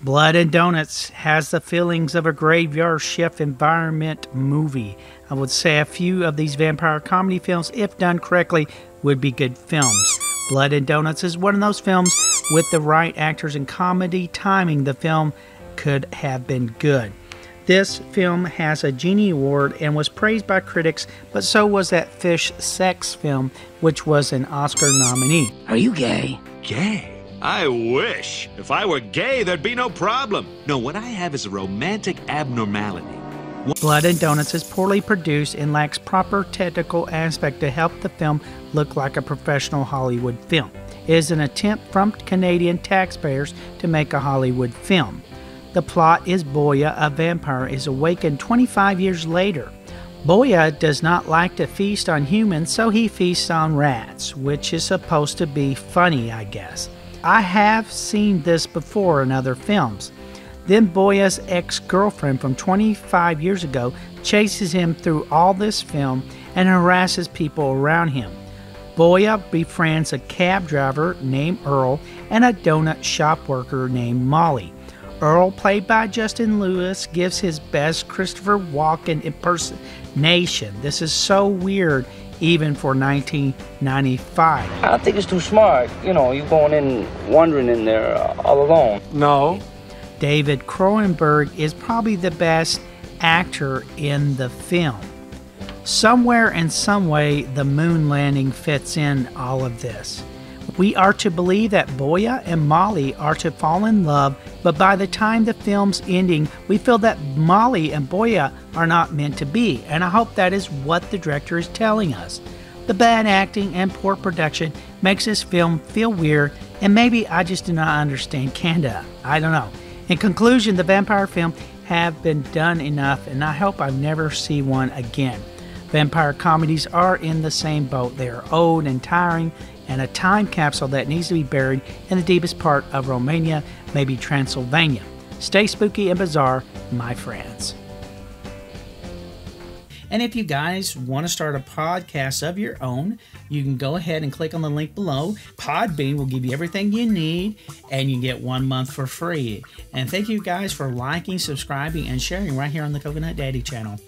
Blood and Donuts has the feelings of a graveyard shift environment movie. I would say a few of these vampire comedy films, if done correctly, would be good films. Blood and Donuts is one of those films with the right actors and comedy timing. The film could have been good. This film has a Genie award and was praised by critics, but so was that fish sex film, which was an Oscar nominee. Are you gay? Gay? I wish. If I were gay, there'd be no problem. No, what I have is a romantic abnormality. Blood and Donuts is poorly produced and lacks proper technical aspect to help the film look like a professional Hollywood film. It is an attempt from Canadian taxpayers to make a Hollywood film. The plot is Boya, a vampire, is awakened 25 years later. Boya does not like to feast on humans, so he feasts on rats, which is supposed to be funny, I guess. I have seen this before in other films. Then Boya's ex-girlfriend from 25 years ago chases him through all this film and harasses people around him. Boya befriends a cab driver named Earl and a donut shop worker named Molly. Earl, played by Justin Lewis, gives his best Christopher Walken impersonation. This is so weird, even for 1995. I don't think it's too smart. You know, you're going in wandering in there all alone. No. David Cronenberg is probably the best actor in the film. Somewhere and some way, the moon landing fits in all of this. We are to believe that Boya and Molly are to fall in love, but by the time the film's ending, we feel that Molly and Boya are not meant to be, and I hope that is what the director is telling us. The bad acting and poor production makes this film feel weird, and maybe I just do not understand Kanda. I don't know. In conclusion, the vampire film have been done enough, and I hope I never see one again. Vampire comedies are in the same boat. They are old and tiring, and a time capsule that needs to be buried in the deepest part of Romania, maybe Transylvania. Stay spooky and bizarre, my friends. And if you guys want to start a podcast of your own, you can go ahead and click on the link below. Podbean will give you everything you need, and you get 1 month for free. And thank you guys for liking, subscribing, and sharing right here on the Coconut Daddy channel.